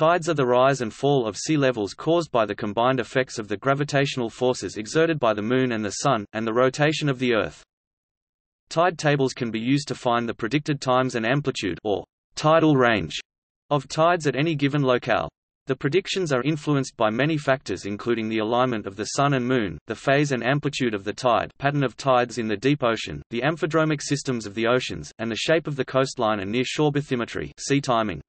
Tides are the rise and fall of sea levels caused by the combined effects of the gravitational forces exerted by the Moon and the Sun, and the rotation of the Earth. Tide tables can be used to find the predicted times and amplitude or tidal range of tides at any given locale. The predictions are influenced by many factors including the alignment of the Sun and Moon, the phase and amplitude of the tide, pattern of tides in the deep ocean, the amphidromic systems of the oceans, and the shape of the coastline and near-shore bathymetry, sea timing.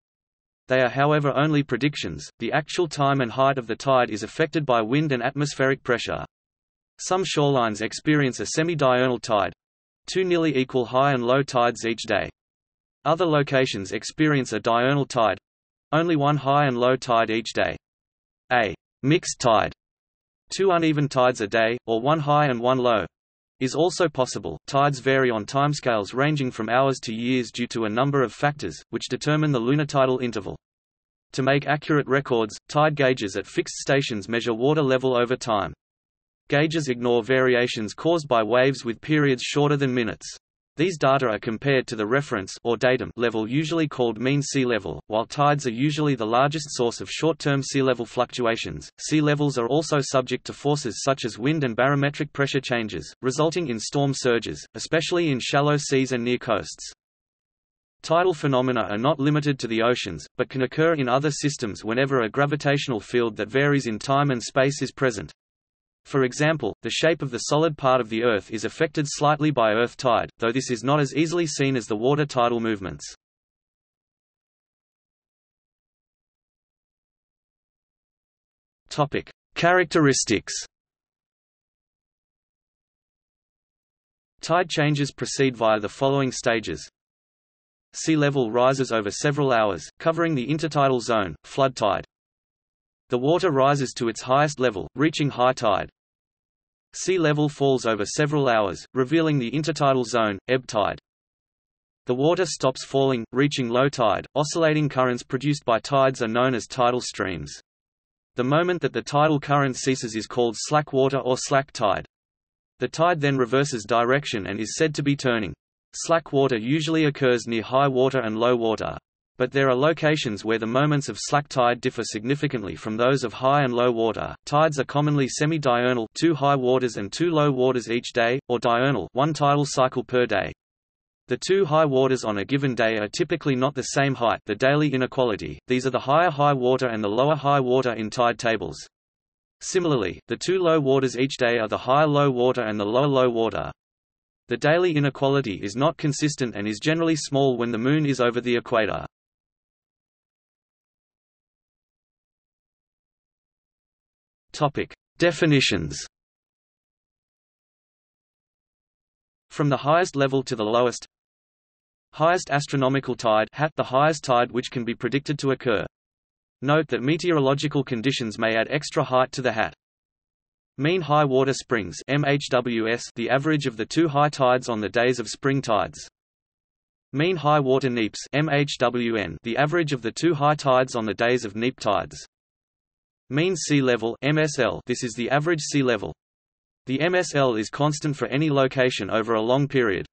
They are however only predictions. The actual time and height of the tide is affected by wind and atmospheric pressure. Some shorelines experience a semi-diurnal tide, two nearly equal high and low tides each day. Other locations experience a diurnal tide, only one high and low tide each day. A mixed tide, two uneven tides a day, or one high and one low, is also possible. Tides vary on timescales ranging from hours to years due to a number of factors, which determine the lunatidal interval. To make accurate records, tide gauges at fixed stations measure water level over time. Gauges ignore variations caused by waves with periods shorter than minutes. These data are compared to the reference or datum level usually called mean sea level. While tides are usually the largest source of short-term sea level fluctuations, sea levels are also subject to forces such as wind and barometric pressure changes, resulting in storm surges, especially in shallow seas and near coasts. Tidal phenomena are not limited to the oceans, but can occur in other systems whenever a gravitational field that varies in time and space is present. For example, the shape of the solid part of the Earth is affected slightly by Earth tide, though this is not as easily seen as the water tidal movements. Topic: Characteristics. Tide changes proceed via the following stages. Sea level rises over several hours, covering the intertidal zone, flood tide. The water rises to its highest level, reaching high tide. Sea level falls over several hours, revealing the intertidal zone, ebb tide. The water stops falling, reaching low tide. Oscillating currents produced by tides are known as tidal streams. The moment that the tidal current ceases is called slack water or slack tide. The tide then reverses direction and is said to be turning. Slack water usually occurs near high water and low water, but there are locations where the moments of slack tide differ significantly from those of high and low water. Tides are commonly semi-diurnal, two high waters and two low waters each day, or diurnal, one tidal cycle per day. The two high waters on a given day are typically not the same height, the daily inequality. These are the higher high water and the lower high water in tide tables. Similarly, the two low waters each day are the higher low water and the lower low water. The daily inequality is not consistent and is generally small when the Moon is over the equator. Topic: Definitions. From the highest level to the lowest. Highest astronomical tide, the highest tide which can be predicted to occur. Note that meteorological conditions may add extra height to the hat. Mean high water springs, MHWS, the average of the two high tides on the days of spring tides. Mean high water neaps, MHWN, the average of the two high tides on the days of neap tides. Mean sea level, MSL, this is the average sea level. The MSL is constant for any location over a long period.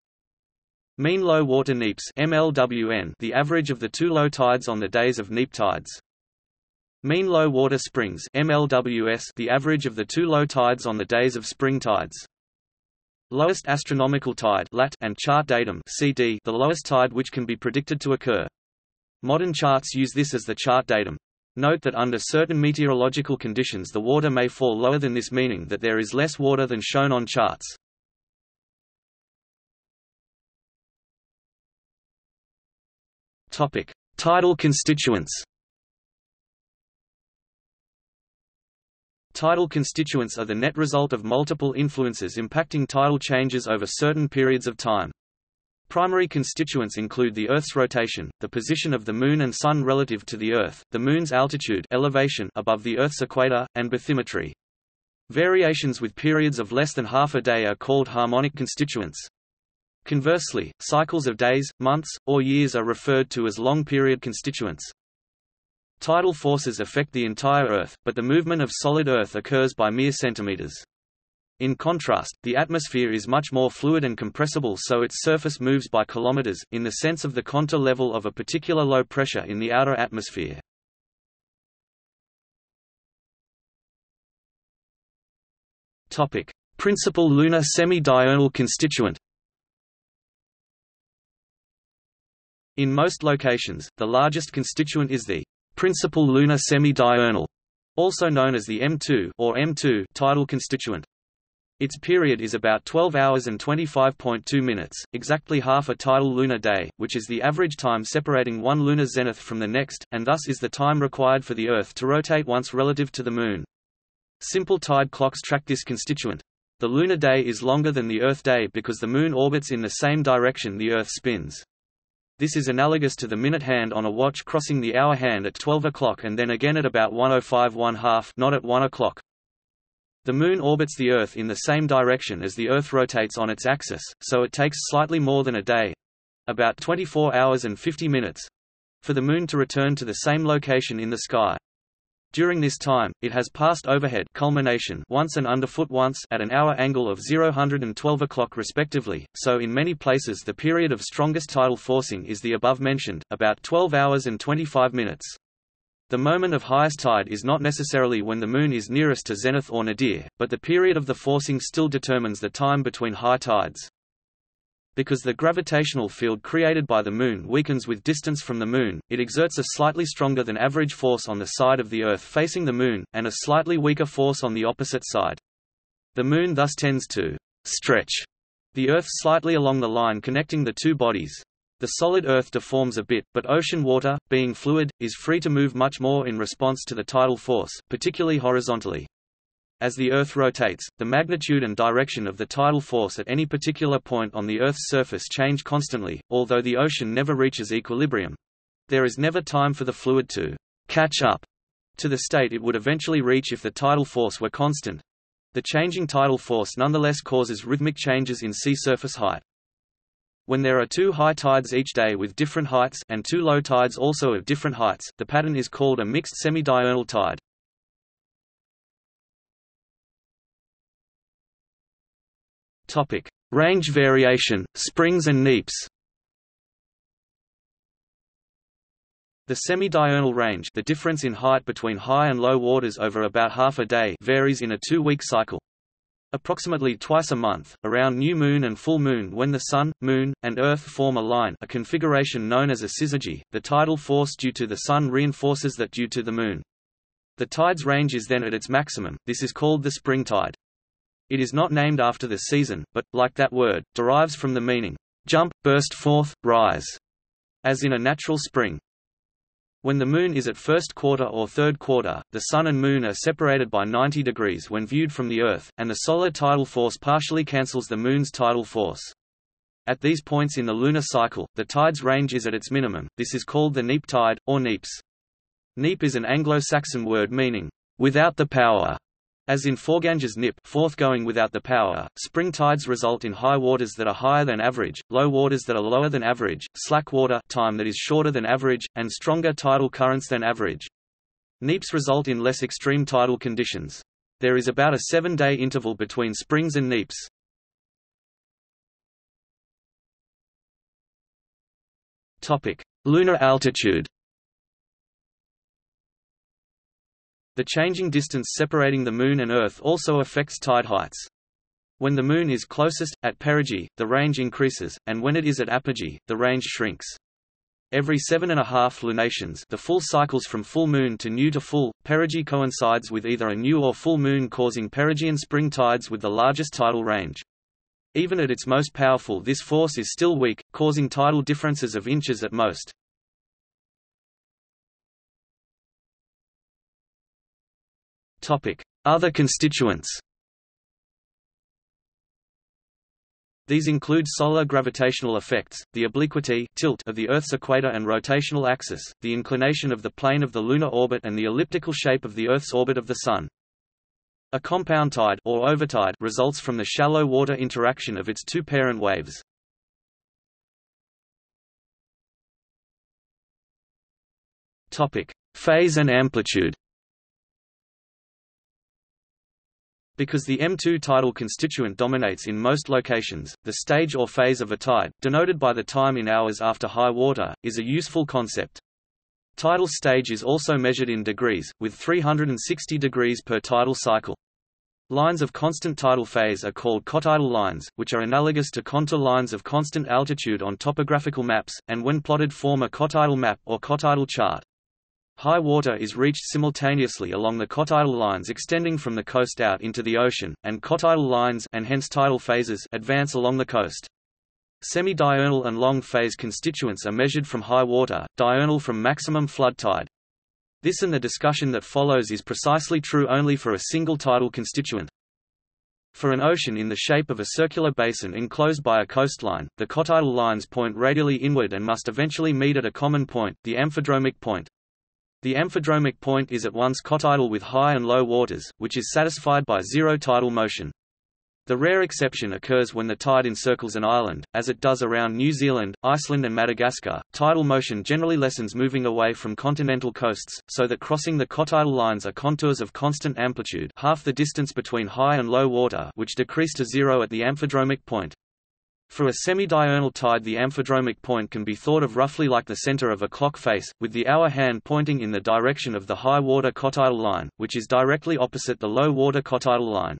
Mean low water neaps, MLWN, the average of the two low tides on the days of neap tides. Mean low water springs, MLWS, the average of the two low tides on the days of spring tides. Lowest astronomical tide, lat, and chart datum, CD, the lowest tide which can be predicted to occur. Modern charts use this as the chart datum. Note that under certain meteorological conditions the water may fall lower than this, meaning that there is less water than shown on charts. Topic: Tidal constituents. Tidal constituents are the net result of multiple influences impacting tidal changes over certain periods of time. Primary constituents include the Earth's rotation, the position of the Moon and Sun relative to the Earth, the Moon's altitude elevation above the Earth's equator, and bathymetry. Variations with periods of less than half a day are called harmonic constituents. Conversely, cycles of days, months, or years are referred to as long-period constituents. Tidal forces affect the entire Earth, but the movement of solid Earth occurs by mere centimeters. In contrast, the atmosphere is much more fluid and compressible, so its surface moves by kilometers, in the sense of the contour level of a particular low pressure in the outer atmosphere. Principal lunar semi-diurnal constituent. In most locations, the largest constituent is the principal lunar semi-diurnal, also known as the M2 or M2 tidal constituent. Its period is about 12 hours and 25.2 minutes, exactly half a tidal lunar day, which is the average time separating one lunar zenith from the next, and thus is the time required for the Earth to rotate once relative to the Moon. Simple tide clocks track this constituent. The lunar day is longer than the Earth day because the Moon orbits in the same direction the Earth spins. This is analogous to the minute hand on a watch crossing the hour hand at 12 o'clock and then again at about 1:05 1/2, not at 1 o'clock. The Moon orbits the Earth in the same direction as the Earth rotates on its axis, so it takes slightly more than a day, about 24 hours and 50 minutes, for the Moon to return to the same location in the sky. During this time, it has passed overhead culmination once and underfoot once at an hour angle of 0 and 12 o'clock respectively, so in many places the period of strongest tidal forcing is the above-mentioned, about 12 hours and 25 minutes. The moment of highest tide is not necessarily when the Moon is nearest to zenith or nadir, but the period of the forcing still determines the time between high tides. Because the gravitational field created by the Moon weakens with distance from the Moon, it exerts a slightly stronger than average force on the side of the Earth facing the Moon, and a slightly weaker force on the opposite side. The Moon thus tends to stretch the Earth slightly along the line connecting the two bodies. The solid Earth deforms a bit, but ocean water, being fluid, is free to move much more in response to the tidal force, particularly horizontally. As the Earth rotates, the magnitude and direction of the tidal force at any particular point on the Earth's surface change constantly, although the ocean never reaches equilibrium. There is never time for the fluid to catch up to the state it would eventually reach if the tidal force were constant. The changing tidal force nonetheless causes rhythmic changes in sea surface height. When there are two high tides each day with different heights and two low tides also of different heights, the pattern is called a mixed semi-diurnal tide. Topic: Range variation, springs and neaps. The semi-diurnal range, the difference in height between high and low waters over about half a day, varies in a 2-week cycle. Approximately twice a month, around new moon and full moon, when the Sun, Moon, and Earth form a line, a configuration known as a syzygy, the tidal force due to the Sun reinforces that due to the Moon. The tide's range is then at its maximum. This is called the spring tide. It is not named after the season, but, like that word, derives from the meaning, jump, burst forth, rise, as in a natural spring. When the Moon is at first quarter or third quarter, the Sun and Moon are separated by 90 degrees when viewed from the Earth, and the solar tidal force partially cancels the Moon's tidal force. At these points in the lunar cycle, the tide's range is at its minimum. This is called the neap tide, or neaps. Neap is an Anglo-Saxon word meaning, without the power, as in forganges nip, forth going without the power. Spring tides result in high waters that are higher than average, low waters that are lower than average, slack water time that is shorter than average, and stronger tidal currents than average. Neaps result in less extreme tidal conditions. There is about a 7-day interval between springs and neaps. Topic: Lunar altitude. The changing distance separating the Moon and Earth also affects tide heights. When the Moon is closest, at perigee, the range increases, and when it is at apogee, the range shrinks. Every 7.5 lunations, the full cycles from full moon to new to full, perigee coincides with either a new or full moon, causing perigean spring tides with the largest tidal range. Even at its most powerful, this force is still weak, causing tidal differences of inches at most. Other constituents. These include solar gravitational effects, the obliquity tilt of the Earth's equator and rotational axis, the inclination of the plane of the lunar orbit and the elliptical shape of the Earth's orbit of the Sun. A compound tide or overtide results from the shallow water interaction of its two parent waves. Phase and amplitude. Because the M2 tidal constituent dominates in most locations, the stage or phase of a tide, denoted by the time in hours after high water, is a useful concept. Tidal stage is also measured in degrees, with 360 degrees per tidal cycle. Lines of constant tidal phase are called cotidal lines, which are analogous to contour lines of constant altitude on topographical maps, and when plotted form a cotidal map or cotidal chart. High water is reached simultaneously along the cotidal lines extending from the coast out into the ocean, and cotidal lines and hence tidal phases advance along the coast. Semi-diurnal and long phase constituents are measured from high water, diurnal from maximum flood tide. This and the discussion that follows is precisely true only for a single tidal constituent. For an ocean in the shape of a circular basin enclosed by a coastline, the cotidal lines point radially inward and must eventually meet at a common point, the amphidromic point. The amphidromic point is at once cotidal with high and low waters, which is satisfied by zero tidal motion. The rare exception occurs when the tide encircles an island, as it does around New Zealand, Iceland and Madagascar. Tidal motion generally lessens moving away from continental coasts, so that crossing the cotidal lines are contours of constant amplitude, half the distance between high and low water, which decrease to zero at the amphidromic point. For a semi-diurnal tide, the amphidromic point can be thought of roughly like the center of a clock face, with the hour hand pointing in the direction of the high-water cotidal line, which is directly opposite the low-water cotidal line.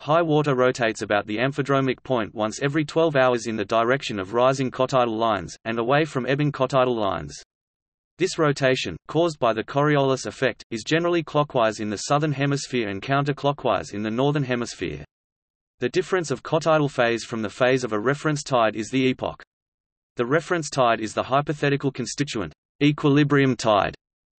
High water rotates about the amphidromic point once every 12 hours in the direction of rising cotidal lines, and away from ebbing cotidal lines. This rotation, caused by the Coriolis effect, is generally clockwise in the southern hemisphere and counterclockwise in the northern hemisphere. The difference of cotidal phase from the phase of a reference tide is the epoch. The reference tide is the hypothetical constituent, equilibrium tide,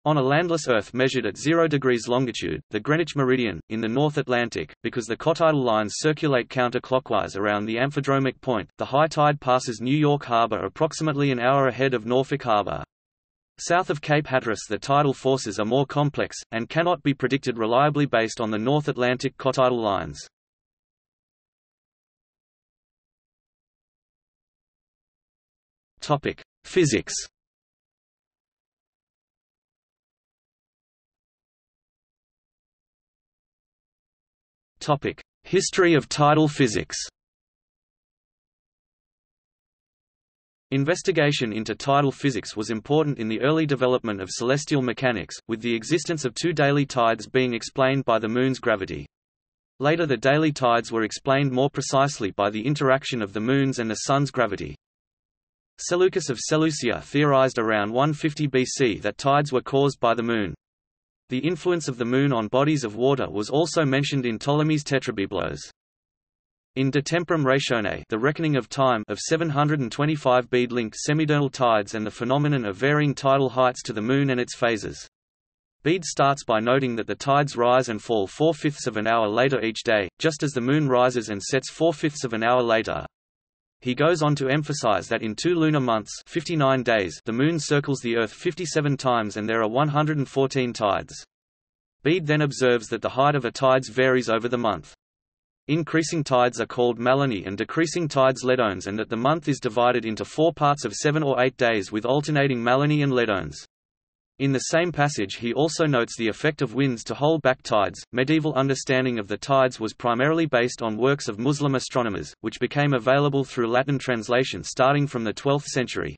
on a landless Earth measured at 0 degrees longitude, the Greenwich meridian, in the North Atlantic. Because the cotidal lines circulate counterclockwise around the amphidromic point, the high tide passes New York Harbor approximately an hour ahead of Norfolk Harbor. South of Cape Hatteras, the tidal forces are more complex, and cannot be predicted reliably based on the North Atlantic cotidal lines. Physics. History of tidal physics. Investigation into tidal physics was important in the early development of celestial mechanics, with the existence of two daily tides being explained by the Moon's gravity. Later, the daily tides were explained more precisely by the interaction of the Moon's and the Sun's gravity. Seleucus of Seleucia theorized around 150 BC that tides were caused by the Moon. The influence of the Moon on bodies of water was also mentioned in Ptolemy's Tetrabiblos. In De Temporum Ratione, The Reckoning of Time, of 725 BC linked semidiurnal tides and the phenomenon of varying tidal heights to the Moon and its phases. Bede starts by noting that the tides rise and fall 4/5 of an hour later each day, just as the Moon rises and sets 4/5 of an hour later. He goes on to emphasize that in 2 lunar months, 59 days, the Moon circles the Earth 57 times and there are 114 tides. Bede then observes that the height of a tides varies over the month. Increasing tides are called malini and decreasing tides ledones, and that the month is divided into 4 parts of 7 or 8 days with alternating malini and ledones. In the same passage he also notes the effect of winds to hold back tides. Medieval understanding of the tides was primarily based on works of Muslim astronomers, which became available through Latin translation starting from the 12th century.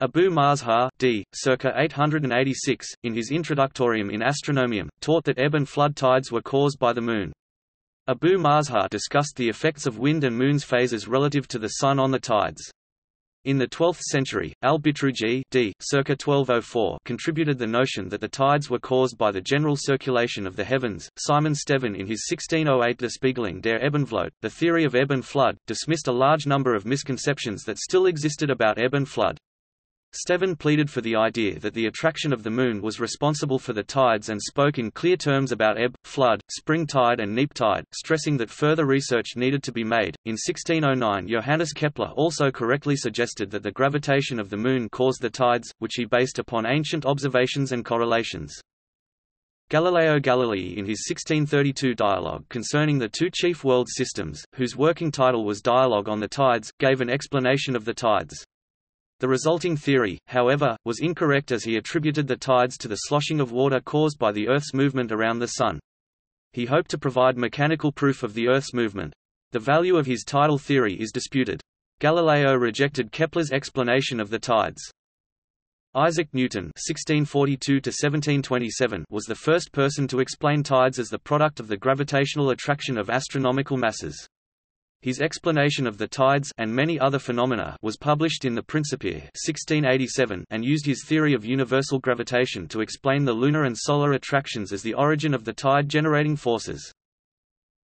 Abu Mazhar, d. circa 886, in his Introductorium in Astronomium, taught that ebb and flood tides were caused by the Moon. Abu Mazhar discussed the effects of wind and Moon's phases relative to the Sun on the tides. In the 12th century, Al-Bitruji d. circa 1204 contributed the notion that the tides were caused by the general circulation of the heavens. Simon Stevin, in his 1608 Der Spiegeling der Ebbenflut, the theory of ebb and flood, dismissed a large number of misconceptions that still existed about ebb and flood. Stevin pleaded for the idea that the attraction of the Moon was responsible for the tides and spoke in clear terms about ebb, flood, spring tide and neap tide, stressing that further research needed to be made. In 1609, Johannes Kepler also correctly suggested that the gravitation of the Moon caused the tides, which he based upon ancient observations and correlations. Galileo Galilei, in his 1632 dialogue concerning the two chief world systems, whose working title was Dialogue on the Tides, gave an explanation of the tides. The resulting theory, however, was incorrect, as he attributed the tides to the sloshing of water caused by the Earth's movement around the Sun. He hoped to provide mechanical proof of the Earth's movement. The value of his tidal theory is disputed. Galileo rejected Kepler's explanation of the tides. Isaac Newton (1642–1727) was the first person to explain tides as the product of the gravitational attraction of astronomical masses. His explanation of the tides and many other phenomena was published in the Principia (1687) and used his theory of universal gravitation to explain the lunar and solar attractions as the origin of the tide-generating forces.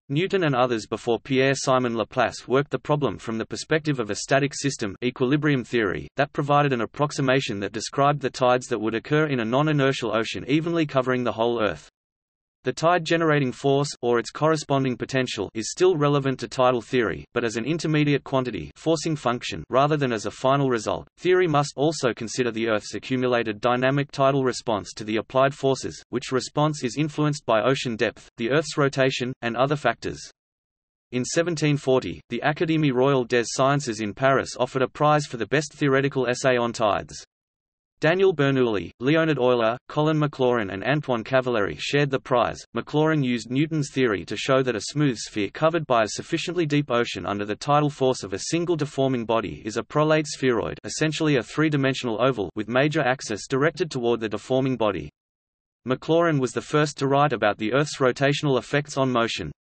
Newton and others before Pierre-Simon Laplace worked the problem from the perspective of a static system equilibrium theory that provided an approximation that described the tides that would occur in a non-inertial ocean evenly covering the whole Earth. The tide-generating force, or its corresponding potential, is still relevant to tidal theory, but as an intermediate quantity forcing function rather than as a final result. Theory must also consider the Earth's accumulated dynamic tidal response to the applied forces, which response is influenced by ocean depth, the Earth's rotation, and other factors. In 1740, the Académie Royale des Sciences in Paris offered a prize for the best theoretical essay on tides. Daniel Bernoulli, Leonhard Euler, Colin Maclaurin, and Antoine Cavalieri shared the prize. Maclaurin used Newton's theory to show that a smooth sphere covered by a sufficiently deep ocean under the tidal force of a single deforming body is a prolate spheroid, essentially a three-dimensional oval with major axis directed toward the deforming body. Maclaurin was the first to write about the Earth's rotational effects on motion.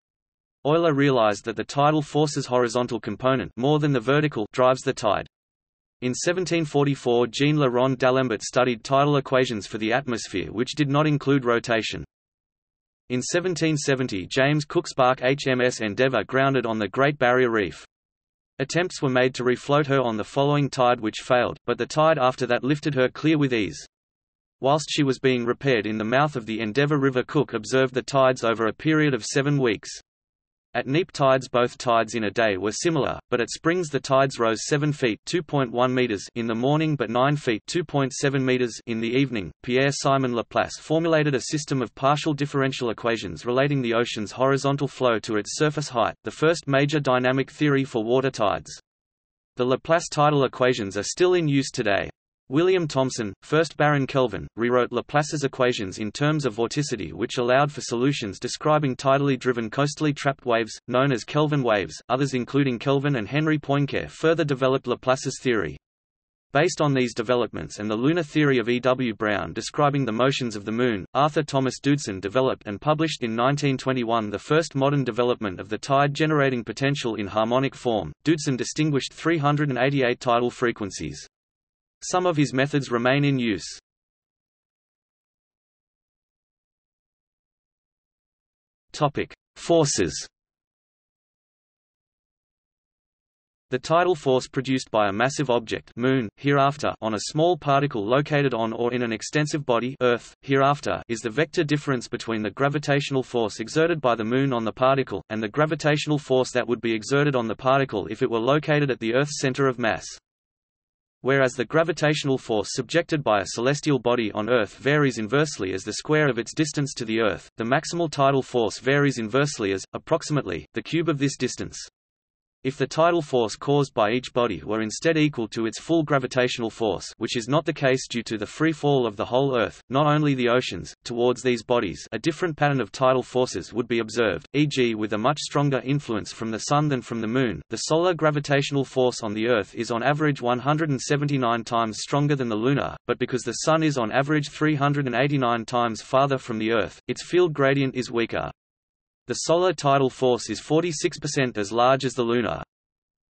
Euler realized that the tidal force's horizontal component, more than the vertical, drives the tide. In 1744, Jean Le Rond d'Alembert studied tidal equations for the atmosphere which did not include rotation. In 1770, James Cook's bark HMS Endeavour grounded on the Great Barrier Reef. Attempts were made to refloat her on the following tide which failed, but the tide after that lifted her clear with ease. Whilst she was being repaired in the mouth of the Endeavour River, Cook observed the tides over a period of 7 weeks. At neap tides both tides in a day were similar, but at springs the tides rose 7 feet (2.1 meters) in the morning but 9 feet (2.7 meters) in the evening. Pierre-Simon Laplace formulated a system of partial differential equations relating the ocean's horizontal flow to its surface height, the first major dynamic theory for water tides. The Laplace tidal equations are still in use today. William Thomson, 1st Baron Kelvin, rewrote Laplace's equations in terms of vorticity, which allowed for solutions describing tidally driven coastally trapped waves, known as Kelvin waves. Others, including Kelvin and Henri Poincare, further developed Laplace's theory. Based on these developments and the lunar theory of E. W. Brown describing the motions of the Moon, Arthur Thomas Doodson developed and published in 1921 the first modern development of the tide-generating potential in harmonic form. Doodson distinguished 388 tidal frequencies. Some of his methods remain in use. Topic: Forces. The tidal force produced by a massive object, Moon, hereafter, on a small particle located on or in an extensive body, Earth, hereafter, is the vector difference between the gravitational force exerted by the Moon on the particle and the gravitational force that would be exerted on the particle if it were located at the Earth's center of mass. Whereas the gravitational force subjected by a celestial body on Earth varies inversely as the square of its distance to the Earth, the maximal tidal force varies inversely as, approximately, the cube of this distance. If the tidal force caused by each body were instead equal to its full gravitational force, which is not the case due to the free fall of the whole Earth, not only the oceans, towards these bodies, a different pattern of tidal forces would be observed, e.g. with a much stronger influence from the Sun than from the Moon. The solar gravitational force on the Earth is on average 179 times stronger than the lunar, but because the Sun is on average 389 times farther from the Earth, its field gradient is weaker. The solar tidal force is 46% as large as the lunar.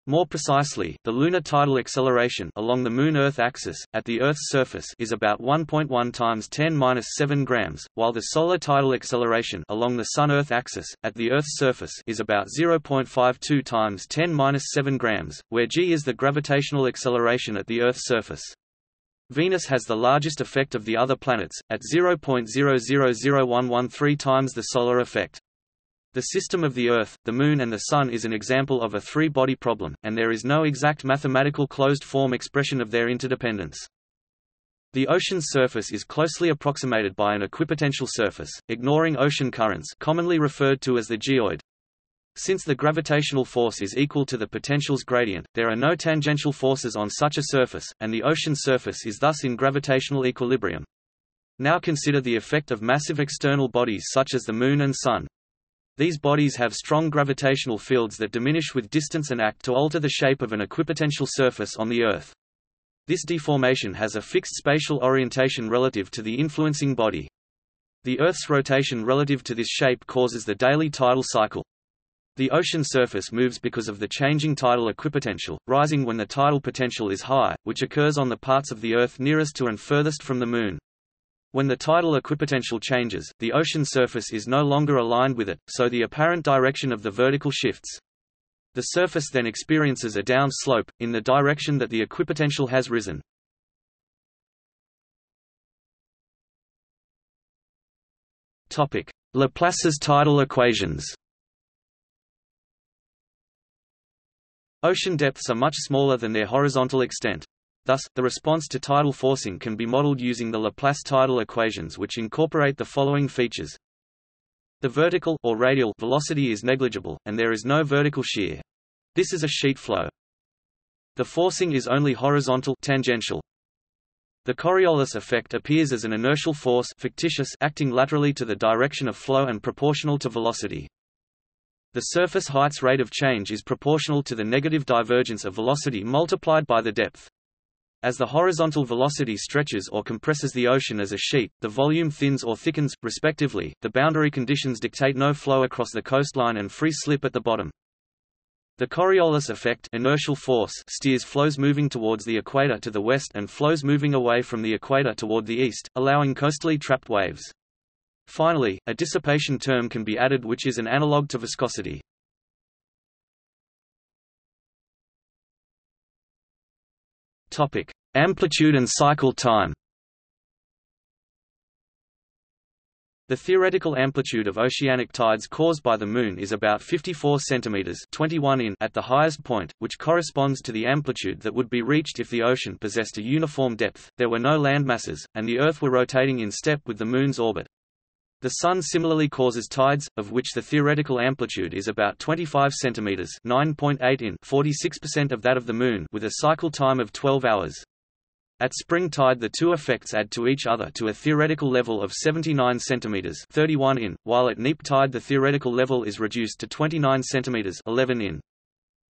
More precisely, the lunar tidal acceleration along the Moon-Earth axis, at the Earth's surface, is about 1.1 times 10^-7 grams, while the solar tidal acceleration along the Sun-Earth axis, at the Earth's surface, is about 0.52 times 10^-7 grams, where g is the gravitational acceleration at the Earth's surface. Venus has the largest effect of the other planets, at 0.0000113 times the solar effect. The system of the Earth, the Moon and the Sun is an example of a three-body problem, and there is no exact mathematical closed-form expression of their interdependence. The ocean's surface is closely approximated by an equipotential surface, ignoring ocean currents, commonly referred to as the geoid. Since the gravitational force is equal to the potential's gradient, there are no tangential forces on such a surface, and the ocean surface is thus in gravitational equilibrium. Now consider the effect of massive external bodies such as the Moon and Sun. These bodies have strong gravitational fields that diminish with distance and act to alter the shape of an equipotential surface on the Earth. This deformation has a fixed spatial orientation relative to the influencing body. The Earth's rotation relative to this shape causes the daily tidal cycle. The ocean surface moves because of the changing tidal equipotential, rising when the tidal potential is high, which occurs on the parts of the Earth nearest to and furthest from the Moon. When the tidal equipotential changes, the ocean surface is no longer aligned with it, so the apparent direction of the vertical shifts. The surface then experiences a down slope, in the direction that the equipotential has risen. Laplace's tidal equations. Ocean depths are much smaller than their horizontal extent. Thus, the response to tidal forcing can be modeled using the Laplace tidal equations, which incorporate the following features. The vertical or radial velocity is negligible, and there is no vertical shear. This is a sheet flow. The forcing is only horizontal tangential. The Coriolis effect appears as an inertial force fictitious acting laterally to the direction of flow and proportional to velocity. The surface height's rate of change is proportional to the negative divergence of velocity multiplied by the depth. As the horizontal velocity stretches or compresses the ocean as a sheet, the volume thins or thickens, respectively. The boundary conditions dictate no flow across the coastline and free slip at the bottom. The Coriolis effect inertial force steers flows moving towards the equator to the west and flows moving away from the equator toward the east, allowing coastally trapped waves. Finally, a dissipation term can be added, which is an analogue to viscosity. Amplitude and cycle time. The theoretical amplitude of oceanic tides caused by the Moon is about 54 cm 21 in at the highest point, which corresponds to the amplitude that would be reached if the ocean possessed a uniform depth, there were no landmasses, and the Earth were rotating in step with the Moon's orbit. The Sun similarly causes tides, of which the theoretical amplitude is about 25 cm 9.8 in 46% of that of the Moon, with a cycle time of 12 hours. At spring tide the two effects add to each other to a theoretical level of 79 cm 31 in, while at neap tide the theoretical level is reduced to 29 cm 11 in.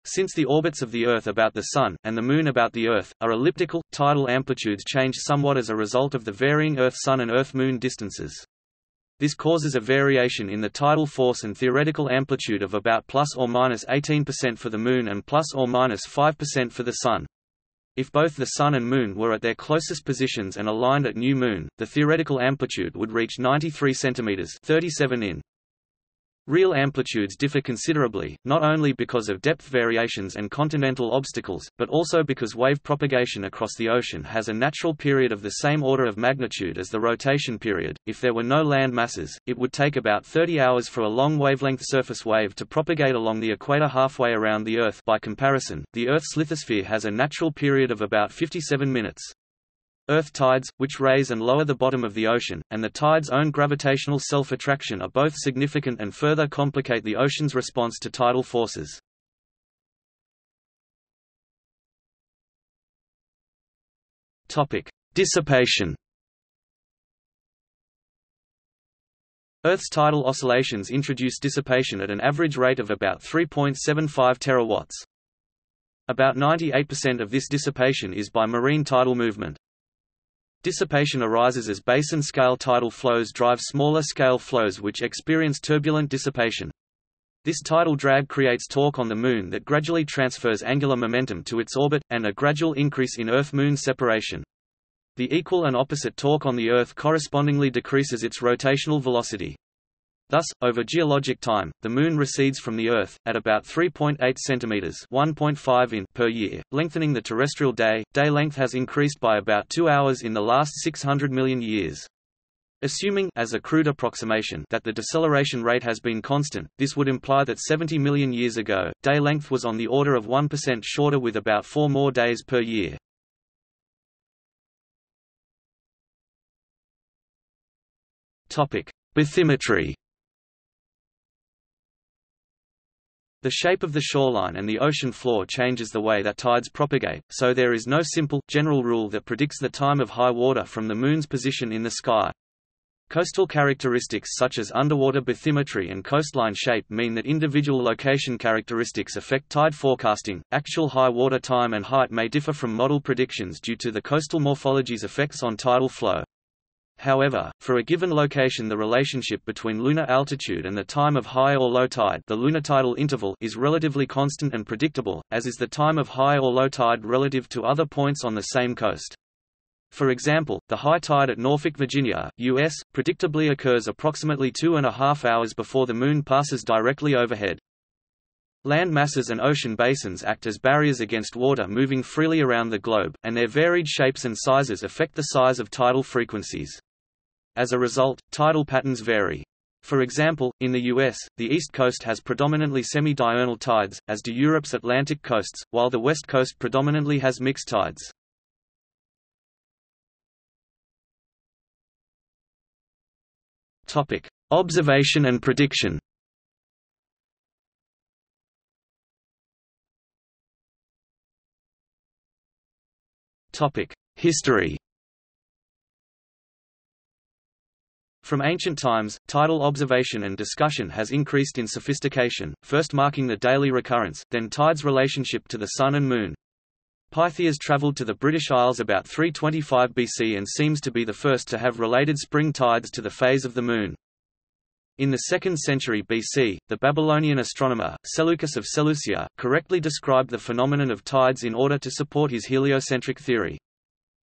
Since the orbits of the Earth about the Sun, and the Moon about the Earth, are elliptical, tidal amplitudes change somewhat as a result of the varying Earth-Sun and Earth-Moon distances. This causes a variation in the tidal force and theoretical amplitude of about plus or minus 18% for the Moon and plus or minus 5% for the Sun. If both the Sun and Moon were at their closest positions and aligned at new Moon, the theoretical amplitude would reach 93 centimeters 37 in. Real amplitudes differ considerably, not only because of depth variations and continental obstacles, but also because wave propagation across the ocean has a natural period of the same order of magnitude as the rotation period. If there were no land masses, it would take about 30 hours for a long wavelength surface wave to propagate along the equator halfway around the Earth. By comparison, the Earth's lithosphere has a natural period of about 57 minutes. Earth tides, which raise and lower the bottom of the ocean, and the tide's own gravitational self-attraction are both significant and further complicate the ocean's response to tidal forces. Dissipation. Earth's tidal oscillations introduce dissipation at an average rate of about 3.75 terawatts. About 98% of this dissipation is by marine tidal movement. Dissipation arises as basin-scale tidal flows drive smaller-scale flows which experience turbulent dissipation. This tidal drag creates torque on the Moon that gradually transfers angular momentum to its orbit, and a gradual increase in Earth-Moon separation. The equal and opposite torque on the Earth correspondingly decreases its rotational velocity. Thus, over geologic time, the Moon recedes from the Earth, at about 3.8 cm 1.5 in per year, lengthening the terrestrial day. Day length has increased by about 2 hours in the last 600 million years. Assuming, as a crude approximation, that the deceleration rate has been constant, this would imply that 70 million years ago, day length was on the order of 1% shorter with about 4 more days per year. Bathymetry. The shape of the shoreline and the ocean floor changes the way that tides propagate, so there is no simple, general rule that predicts the time of high water from the Moon's position in the sky. Coastal characteristics such as underwater bathymetry and coastline shape mean that individual location characteristics affect tide forecasting. Actual high water time and height may differ from model predictions due to the coastal morphology's effects on tidal flow. However, for a given location the relationship between lunar altitude and the time of high or low tide, the lunatidal interval, is relatively constant and predictable, as is the time of high or low tide relative to other points on the same coast. For example, the high tide at Norfolk, Virginia, U.S., predictably occurs approximately 2.5 hours before the Moon passes directly overhead. Land masses and ocean basins act as barriers against water moving freely around the globe, and their varied shapes and sizes affect the size of tidal frequencies. As a result, tidal patterns vary. For example, in the US, the East Coast has predominantly semi-diurnal tides, as do Europe's Atlantic coasts, while the West Coast predominantly has mixed tides. Topic: Observation and prediction. Topic: History. From ancient times, tidal observation and discussion has increased in sophistication, first marking the daily recurrence, then tide's relationship to the Sun and Moon. Pytheas travelled to the British Isles about 325 BC and seems to be the first to have related spring tides to the phase of the Moon. In the 2nd century BC, the Babylonian astronomer, Seleucus of Seleucia, correctly described the phenomenon of tides in order to support his heliocentric theory.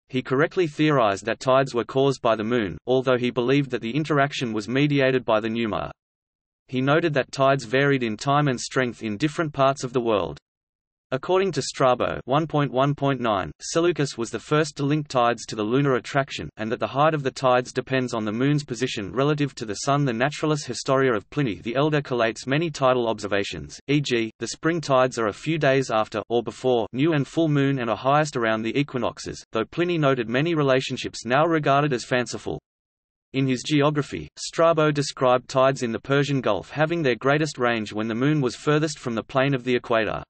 He correctly theorized that tides were caused by the Moon, although he believed that the interaction was mediated by the pneuma. He noted that tides varied in time and strength in different parts of the world. According to Strabo 1.1.9, Seleucus was the first to link tides to the lunar attraction, and that the height of the tides depends on the Moon's position relative to the Sun. The Naturalist Historia of Pliny the Elder collates many tidal observations, e.g., the spring tides are a few days after or before new and full moon and are highest around the equinoxes, though Pliny noted many relationships now regarded as fanciful. In his geography, Strabo described tides in the Persian Gulf having their greatest range when the Moon was furthest from the plane of the equator.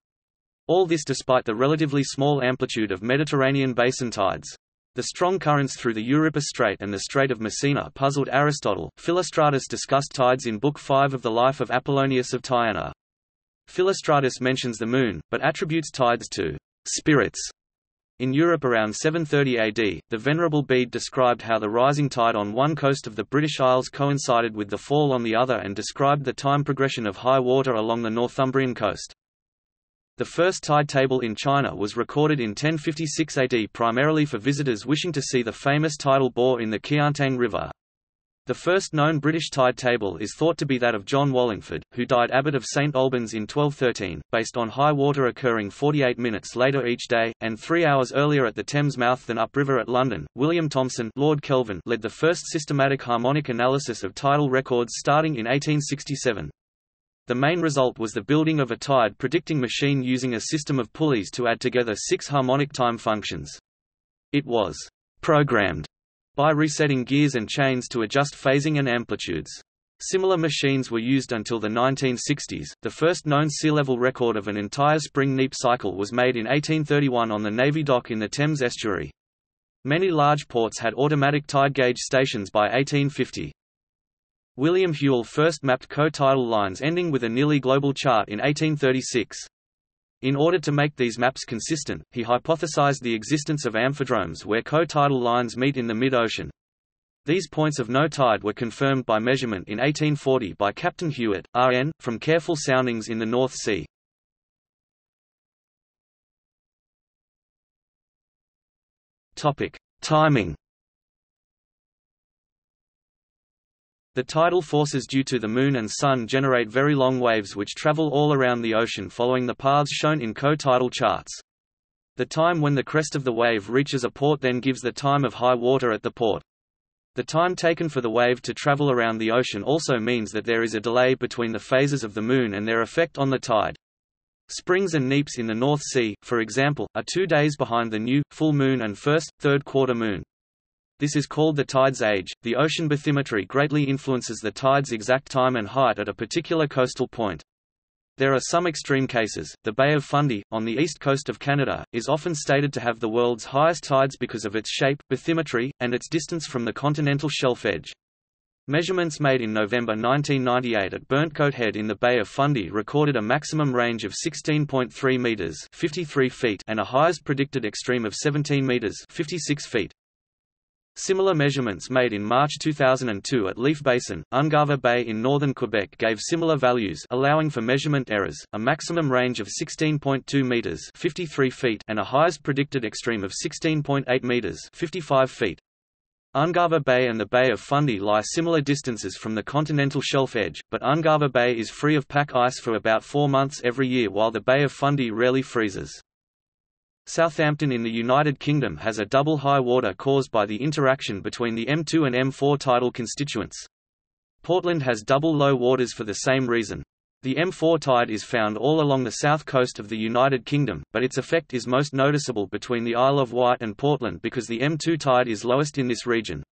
All this despite the relatively small amplitude of Mediterranean basin tides. The strong currents through the Euripus Strait and the Strait of Messina puzzled Aristotle. Philostratus discussed tides in Book 5 of the Life of Apollonius of Tyana. Philostratus mentions the Moon, but attributes tides to spirits. In Europe around 730 AD, the Venerable Bede described how the rising tide on one coast of the British Isles coincided with the fall on the other and described the time progression of high water along the Northumbrian coast. The first tide table in China was recorded in 1056 AD primarily for visitors wishing to see the famous tidal bore in the Qiantang River. The first known British tide table is thought to be that of John Wallingford, who died abbot of St Albans in 1213, based on high water occurring 48 minutes later each day, and 3 hours earlier at the Thames mouth than upriver at London. William Thomson, Lord Kelvin, led the first systematic harmonic analysis of tidal records starting in 1867. The main result was the building of a tide predicting machine using a system of pulleys to add together 6 harmonic time functions. It was programmed by resetting gears and chains to adjust phasing and amplitudes. Similar machines were used until the 1960s. The first known sea level record of an entire spring neap cycle was made in 1831 on the Navy dock in the Thames estuary. Many large ports had automatic tide gauge stations by 1850. William Whewell first mapped co-tidal lines ending with a nearly global chart in 1836. In order to make these maps consistent, he hypothesized the existence of amphidromes where co-tidal lines meet in the mid-ocean. These points of no tide were confirmed by measurement in 1840 by Captain Hewitt, RN, from careful soundings in the North Sea. Timing. The tidal forces due to the Moon and Sun generate very long waves which travel all around the ocean following the paths shown in co-tidal charts. The time when the crest of the wave reaches a port then gives the time of high water at the port. The time taken for the wave to travel around the ocean also means that there is a delay between the phases of the Moon and their effect on the tide. Springs and neaps in the North Sea, for example, are 2 days behind the new, full moon and first, third quarter moon. This is called the tide's age. The ocean bathymetry greatly influences the tide's exact time and height at a particular coastal point. There are some extreme cases. The Bay of Fundy, on the east coast of Canada, is often stated to have the world's highest tides because of its shape, bathymetry, and its distance from the continental shelf edge. Measurements made in November 1998 at Burntcoat Head in the Bay of Fundy recorded a maximum range of 16.3 meters (53 feet) and a highest predicted extreme of 17 meters (56 feet). Similar measurements made in March 2002 at Leaf Basin, Ungava Bay in northern Quebec gave similar values, allowing for measurement errors, a maximum range of 16.2 meters (53 feet) and a highest predicted extreme of 16.8 meters (55 feet). Ungava Bay and the Bay of Fundy lie similar distances from the continental shelf edge, but Ungava Bay is free of pack ice for about 4 months every year while the Bay of Fundy rarely freezes. Southampton in the United Kingdom has a double high water caused by the interaction between the M2 and M4 tidal constituents. Portland has double low waters for the same reason. The M4 tide is found all along the south coast of the United Kingdom, but its effect is most noticeable between the Isle of Wight and Portland because the M2 tide is lowest in this region.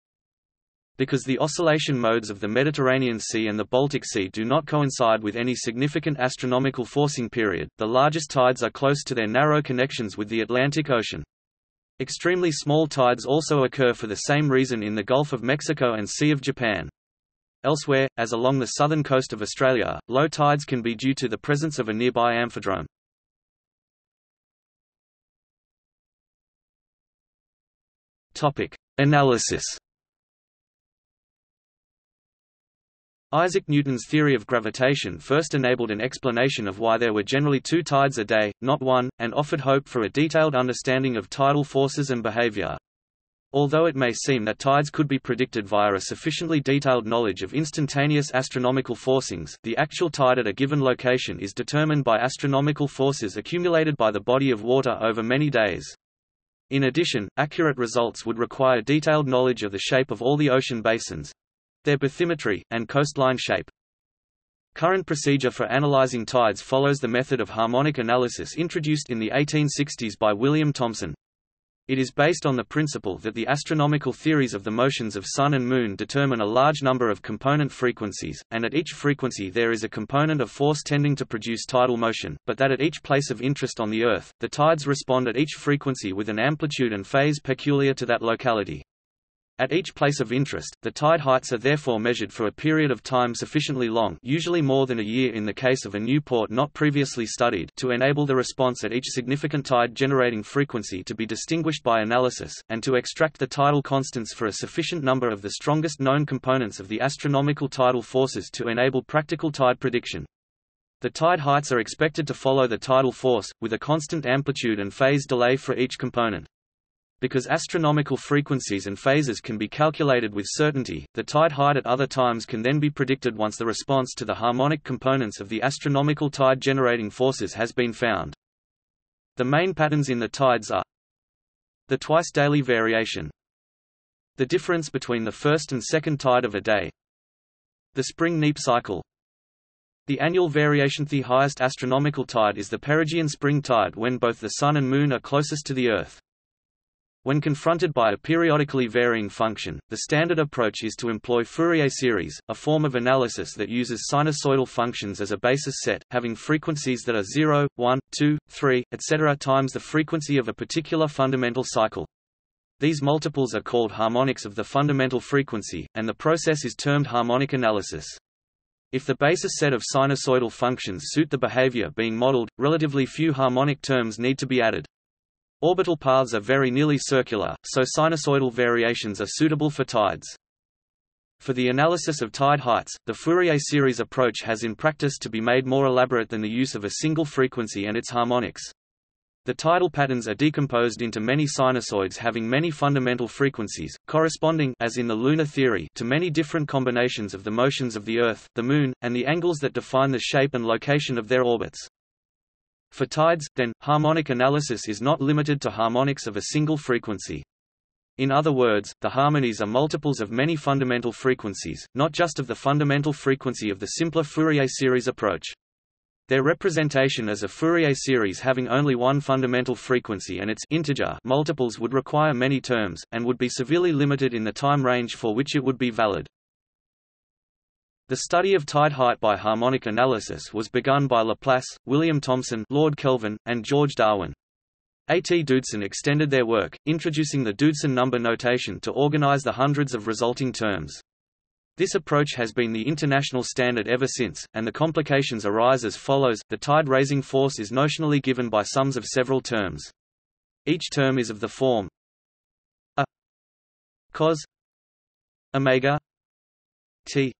Because the oscillation modes of the Mediterranean Sea and the Baltic Sea do not coincide with any significant astronomical forcing period, the largest tides are close to their narrow connections with the Atlantic Ocean. Extremely small tides also occur for the same reason in the Gulf of Mexico and Sea of Japan. Elsewhere, as along the southern coast of Australia, low tides can be due to the presence of a nearby amphidrome. Topic: Analysis. Isaac Newton's theory of gravitation first enabled an explanation of why there were generally 2 tides a day, not one, and offered hope for a detailed understanding of tidal forces and behavior. Although it may seem that tides could be predicted via a sufficiently detailed knowledge of instantaneous astronomical forcings, the actual tide at a given location is determined by astronomical forces accumulated by the body of water over many days. In addition, accurate results would require detailed knowledge of the shape of all the ocean basins—their bathymetry, and coastline shape. Current procedure for analyzing tides follows the method of harmonic analysis introduced in the 1860s by William Thomson. It is based on the principle that the astronomical theories of the motions of Sun and Moon determine a large number of component frequencies, and at each frequency there is a component of force tending to produce tidal motion, but that at each place of interest on the Earth, the tides respond at each frequency with an amplitude and phase peculiar to that locality. At each place of interest, the tide heights are therefore measured for a period of time sufficiently long, usually more than a year in the case of a new port not previously studied, to enable the response at each significant tide-generating frequency to be distinguished by analysis, and to extract the tidal constants for a sufficient number of the strongest known components of the astronomical tidal forces to enable practical tide prediction. The tide heights are expected to follow the tidal force, with a constant amplitude and phase delay for each component. Because astronomical frequencies and phases can be calculated with certainty, the tide height at other times can then be predicted once the response to the harmonic components of the astronomical tide-generating forces has been found. The main patterns in the tides are the twice-daily variation, the difference between the first and second tide of a day, the spring-neap cycle, the annual variation. The highest astronomical tide is the perigean spring tide when both the Sun and Moon are closest to the Earth. When confronted by a periodically varying function, the standard approach is to employ Fourier series, a form of analysis that uses sinusoidal functions as a basis set, having frequencies that are 0, 1, 2, 3, etc. times the frequency of a particular fundamental cycle. These multiples are called harmonics of the fundamental frequency, and the process is termed harmonic analysis. If the basis set of sinusoidal functions suit the behavior being modeled, relatively few harmonic terms need to be added. Orbital paths are very nearly circular, so sinusoidal variations are suitable for tides. For the analysis of tide heights, the Fourier series approach has in practice to be made more elaborate than the use of a single frequency and its harmonics. The tidal patterns are decomposed into many sinusoids having many fundamental frequencies, corresponding, as in the lunar theory, to many different combinations of the motions of the Earth, the Moon, and the angles that define the shape and location of their orbits. For tides, then, harmonic analysis is not limited to harmonics of a single frequency. In other words, the harmonies are multiples of many fundamental frequencies, not just of the fundamental frequency of the simpler Fourier series approach. Their representation as a Fourier series having only one fundamental frequency and its integer multiples would require many terms, and would be severely limited in the time range for which it would be valid. The study of tide height by harmonic analysis was begun by Laplace, William Thomson, Lord Kelvin, and George Darwin. A. T. Doodson extended their work, introducing the Doodson number notation to organize the hundreds of resulting terms. This approach has been the international standard ever since, and the complications arise as follows. The tide-raising force is notionally given by sums of several terms. Each term is of the form a cos omega t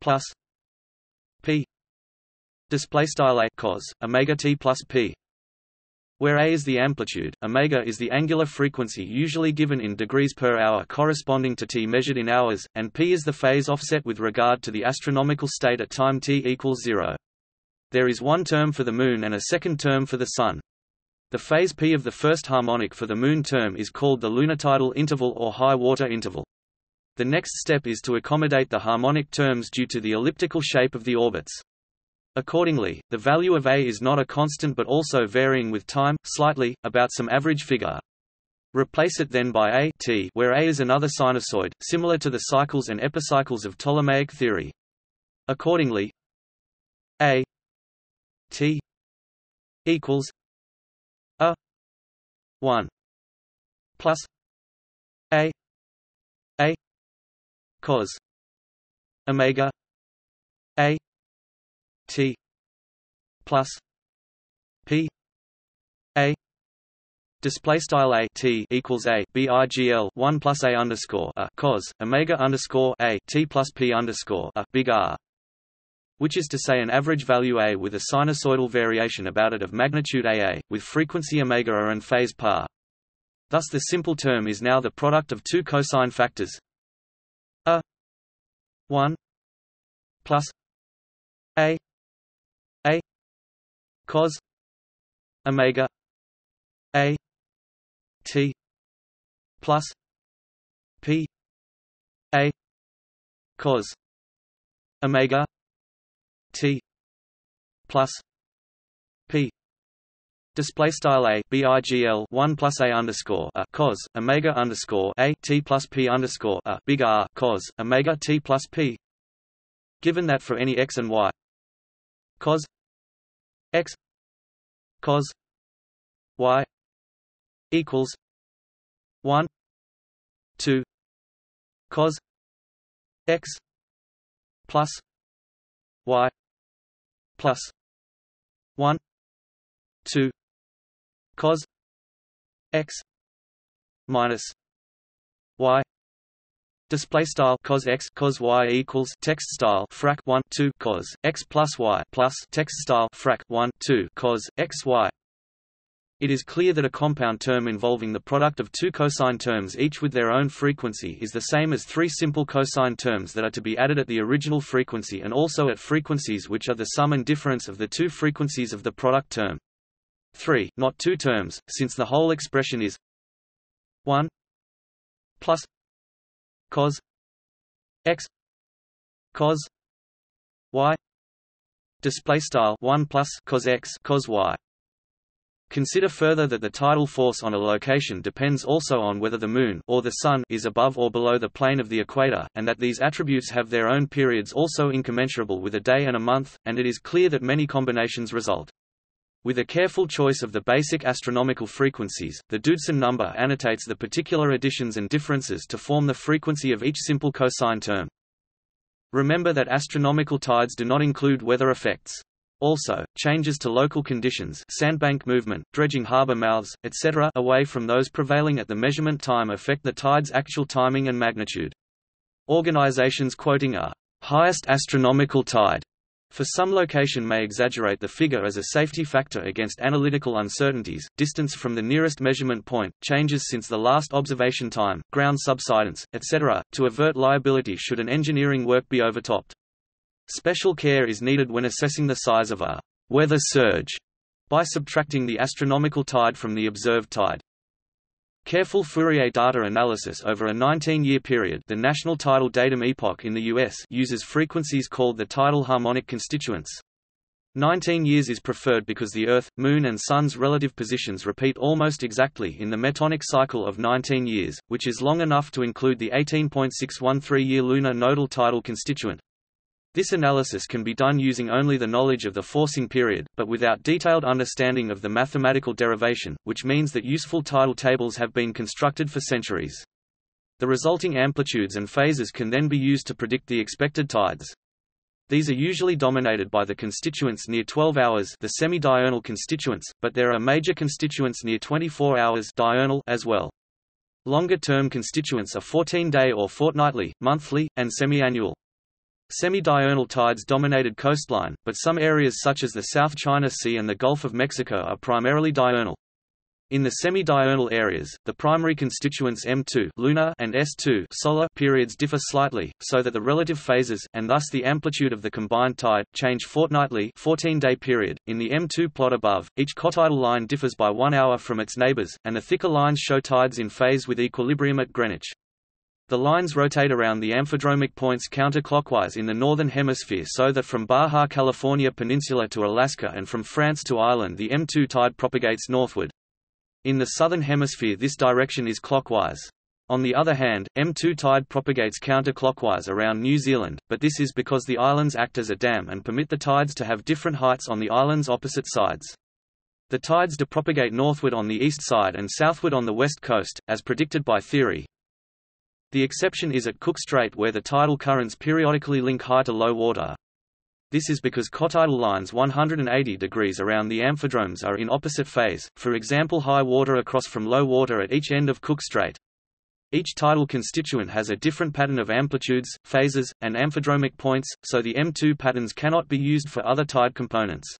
plus p display style a cos omega t plus p, where a is the amplitude, omega is the angular frequency usually given in degrees per hour corresponding to t measured in hours, and p is the phase offset with regard to the astronomical state at time t equals 0. There is one term for the Moon and a second term for the Sun. The phase p of the first harmonic for the Moon term is called the lunatidal interval or high water interval. The next step is to accommodate the harmonic terms due to the elliptical shape of the orbits. Accordingly, the value of A is not a constant but also varying with time, slightly, about some average figure. Replace it then by A t, where A is another sinusoid, similar to the cycles and epicycles of Ptolemaic theory. Accordingly, A t equals a 1 plus a cos omega a t plus p a display style a t equals a bigl 1 plus a underscore a cos omega underscore a t plus p underscore a big R, which is to say an average value a with a sinusoidal variation about it of magnitude a with frequency omega r and phase par. Thus the simple term is now the product of two cosine factors a 1 plus a cos omega a t plus p a cos omega t plus p display style a bigl 1 plus a underscore a cos omega underscore a t plus p underscore a big R cos omega t plus p, given that for any x and y cos x cos y equals 1 2 cos x plus y plus 1 2 cos x minus y. Display style cos x cos y equals text style frac 1 2 cos x plus y plus text style frac 1 2 cos x y. It is clear that a compound term involving the product of two cosine terms, each with their own frequency, is the same as three simple cosine terms that are to be added at the original frequency and also at frequencies which are the sum and difference of the two frequencies of the product term. 3, not two terms, since the whole expression is 1 plus cos x cos y display style 1 plus cos x cos y. Consider further that the tidal force on a location depends also on whether the Moon or the Sun is above or below the plane of the equator, and that these attributes have their own periods also incommensurable with a day and a month, and it is clear that many combinations result. With a careful choice of the basic astronomical frequencies, the Doodson number annotates the particular additions and differences to form the frequency of each simple cosine term. Remember that astronomical tides do not include weather effects. Also, changes to local conditions, sandbank movement, dredging harbor mouths, etc., away from those prevailing at the measurement time affect the tide's actual timing and magnitude. Organizations quoting a highest astronomical tide for some location may exaggerate the figure as a safety factor against analytical uncertainties, distance from the nearest measurement point, changes since the last observation time, ground subsidence, etc., to avert liability should an engineering work be overtopped. Special care is needed when assessing the size of a weather surge by subtracting the astronomical tide from the observed tide. Careful Fourier data analysis over a 19-year period, the National Tidal Datum Epoch in the U.S. uses frequencies called the tidal harmonic constituents. 19 years is preferred because the Earth, Moon and Sun's relative positions repeat almost exactly in the metonic cycle of 19 years, which is long enough to include the 18.613-year lunar nodal tidal constituent. This analysis can be done using only the knowledge of the forcing period, but without detailed understanding of the mathematical derivation, which means that useful tidal tables have been constructed for centuries. The resulting amplitudes and phases can then be used to predict the expected tides. These are usually dominated by the constituents near 12 hours, the semi-diurnal constituents, but there are major constituents near 24 hours diurnal as well. Longer-term constituents are 14-day or fortnightly, monthly, and semi-annual. Semi-diurnal tides dominated coastline, but some areas such as the South China Sea and the Gulf of Mexico are primarily diurnal. In the semi-diurnal areas, the primary constituents M2 lunar and S2 solar periods differ slightly, so that the relative phases, and thus the amplitude of the combined tide, change fortnightly 14-day period. In the M2 plot above, each cotidal line differs by 1 hour from its neighbors, and the thicker lines show tides in phase with equilibrium at Greenwich. The lines rotate around the amphidromic points counterclockwise in the northern hemisphere so that from Baja California Peninsula to Alaska and from France to Ireland the M2 tide propagates northward. In the southern hemisphere this direction is clockwise. On the other hand, M2 tide propagates counterclockwise around New Zealand, but this is because the islands act as a dam and permit the tides to have different heights on the island's opposite sides. The tides do propagate northward on the east side and southward on the west coast, as predicted by theory. The exception is at Cook Strait where the tidal currents periodically link high to low water. This is because cotidal lines 180 degrees around the amphidromes are in opposite phase, for example high water across from low water at each end of Cook Strait. Each tidal constituent has a different pattern of amplitudes, phases, and amphidromic points, so the M2 patterns cannot be used for other tide components.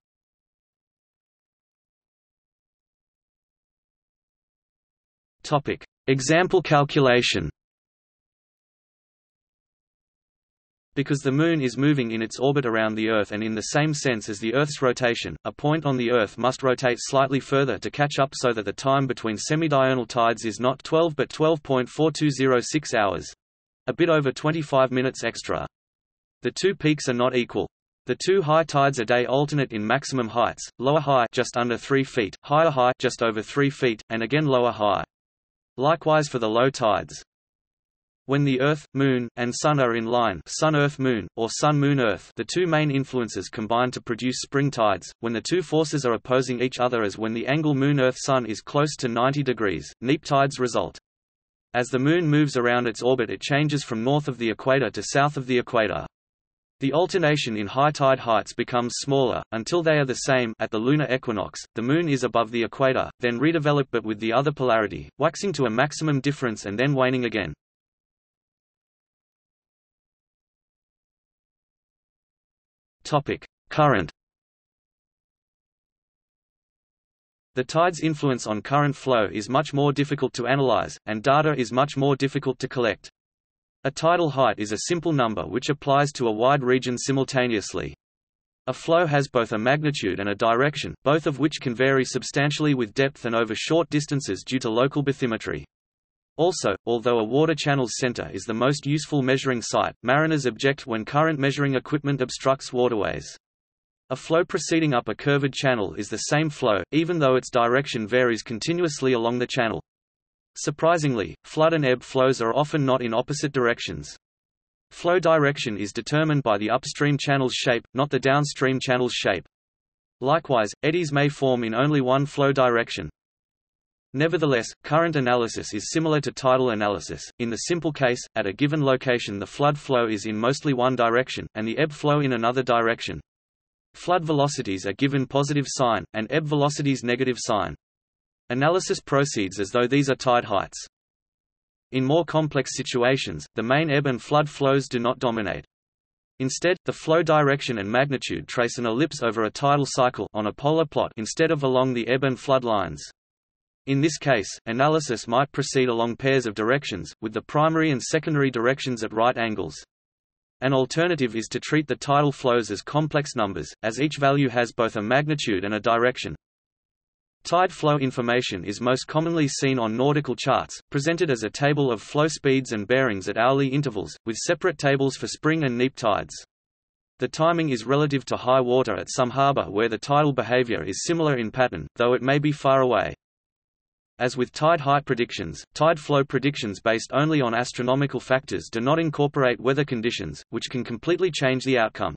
Topic. Example calculation. Because the Moon is moving in its orbit around the Earth and in the same sense as the Earth's rotation, a point on the Earth must rotate slightly further to catch up so that the time between semi-diurnal tides is not 12 but 12.4206 hours. A bit over 25 minutes extra. The two peaks are not equal. The two high tides a day alternate in maximum heights, lower high just under 3 feet, higher high just over 3 feet, and again lower high. Likewise for the low tides. When the Earth, Moon, and Sun are in line Sun-Earth-Moon, or Sun-Moon-Earth, the two main influences combine to produce spring tides, when the two forces are opposing each other as when the angle Moon-Earth-Sun is close to 90 degrees, neap tides result. As the Moon moves around its orbit it changes from north of the equator to south of the equator. The alternation in high tide heights becomes smaller, until they are the same at the lunar equinox, the Moon is above the equator, then redevelop but with the other polarity, waxing to a maximum difference and then waning again. Current. The tide's influence on current flow is much more difficult to analyze, and data is much more difficult to collect. A tidal height is a simple number which applies to a wide region simultaneously. A flow has both a magnitude and a direction, both of which can vary substantially with depth and over short distances due to local bathymetry. Also, although a water channel's center is the most useful measuring site, mariners object when current measuring equipment obstructs waterways. A flow proceeding up a curved channel is the same flow, even though its direction varies continuously along the channel. Surprisingly, flood and ebb flows are often not in opposite directions. Flow direction is determined by the upstream channel's shape, not the downstream channel's shape. Likewise, eddies may form in only one flow direction. Nevertheless, current analysis is similar to tidal analysis. In the simple case, at a given location the flood flow is in mostly one direction, and the ebb flow in another direction. Flood velocities are given positive sign, and ebb velocities negative sign. Analysis proceeds as though these are tide heights. In more complex situations, the main ebb and flood flows do not dominate. Instead, the flow direction and magnitude trace an ellipse over a tidal cycle on a polar plot instead of along the ebb and flood lines. In this case, analysis might proceed along pairs of directions, with the primary and secondary directions at right angles. An alternative is to treat the tidal flows as complex numbers, as each value has both a magnitude and a direction. Tide flow information is most commonly seen on nautical charts, presented as a table of flow speeds and bearings at hourly intervals, with separate tables for spring and neap tides. The timing is relative to high water at some harbor where the tidal behavior is similar in pattern, though it may be far away. As with tide height predictions, tide flow predictions based only on astronomical factors do not incorporate weather conditions, which can completely change the outcome.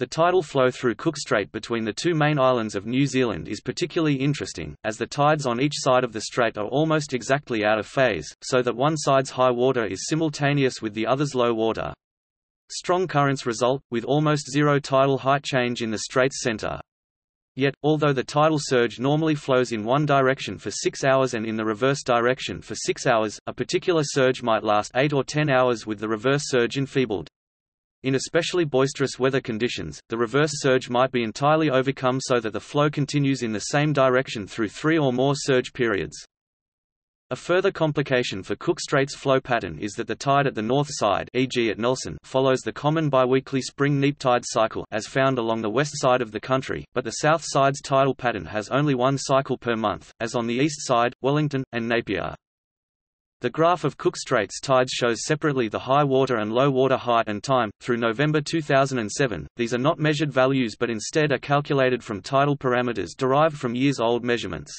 The tidal flow through Cook Strait between the two main islands of New Zealand is particularly interesting, as the tides on each side of the strait are almost exactly out of phase, so that one side's high water is simultaneous with the other's low water. Strong currents result, with almost zero tidal height change in the strait's center. Yet, although the tidal surge normally flows in one direction for 6 hours and in the reverse direction for 6 hours, a particular surge might last 8 or 10 hours with the reverse surge enfeebled. In especially boisterous weather conditions, the reverse surge might be entirely overcome so that the flow continues in the same direction through 3 or more surge periods. A further complication for Cook Strait's flow pattern is that the tide at the north side, e.g. at Nelson, follows the common biweekly spring neap tide cycle as found along the west side of the country, but the south side's tidal pattern has only one cycle per month, as on the east side, Wellington, and Napier. The graph of Cook Strait's tides shows separately the high water and low water height and time. Through November 2007, these are not measured values but instead are calculated from tidal parameters derived from years-old measurements.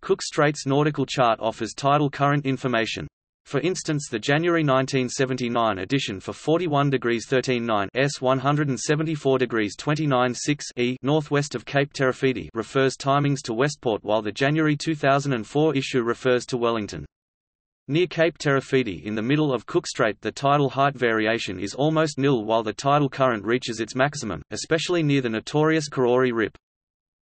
Cook Strait's nautical chart offers tidal current information. For instance, the January 1979 edition for 41°13'9 S 174°29'6 E northwest of Cape Terrafiti refers timings to Westport, while the January 2004 issue refers to Wellington. Near Cape Terrafiti in the middle of Cook Strait, the tidal height variation is almost nil while the tidal current reaches its maximum, especially near the notorious Karori Rip.